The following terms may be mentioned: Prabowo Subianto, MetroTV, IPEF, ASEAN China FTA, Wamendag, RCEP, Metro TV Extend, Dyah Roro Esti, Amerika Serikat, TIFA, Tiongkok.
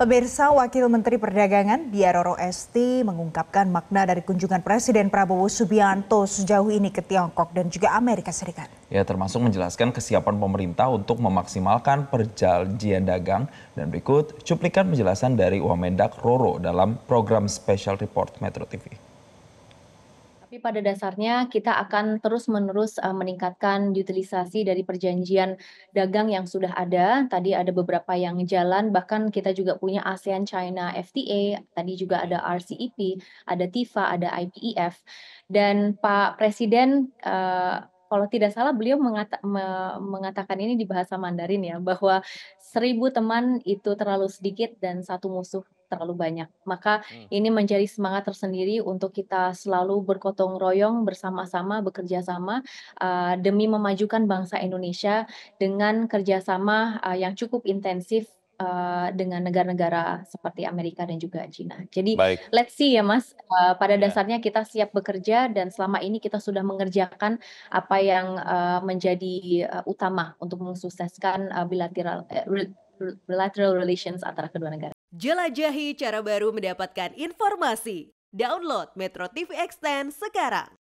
Pemirsa, Wakil Menteri Perdagangan Dyah Roro Esti mengungkapkan makna dari kunjungan Presiden Prabowo Subianto sejauh ini ke Tiongkok dan juga Amerika Serikat. Ya, termasuk menjelaskan kesiapan pemerintah untuk memaksimalkan perjanjian dagang. Dan berikut cuplikan penjelasan dari Wamendag Roro dalam program Special Report Metro TV. Tapi pada dasarnya kita akan terus-menerus meningkatkan utilisasi dari perjanjian dagang yang sudah ada. Tadi ada beberapa yang jalan, bahkan kita juga punya ASEAN China FTA, tadi juga ada RCEP, ada TIFA, ada IPEF. Dan Pak Presiden, kalau tidak salah beliau mengatakan ini di bahasa Mandarin ya, bahwa 1000 teman itu terlalu sedikit dan 1 musuh terlalu banyak. Maka ini menjadi semangat tersendiri untuk kita selalu bergotong royong, bersama-sama, bekerja sama demi memajukan bangsa Indonesia dengan kerjasama yang cukup intensif dengan negara-negara seperti Amerika dan juga China. Jadi let's see ya Mas, pada dasarnya kita siap bekerja dan selama ini kita sudah mengerjakan apa yang menjadi utama untuk mensukseskan bilateral relations antara kedua negara. Jelajahi cara baru mendapatkan informasi. Download Metro TV Extend sekarang.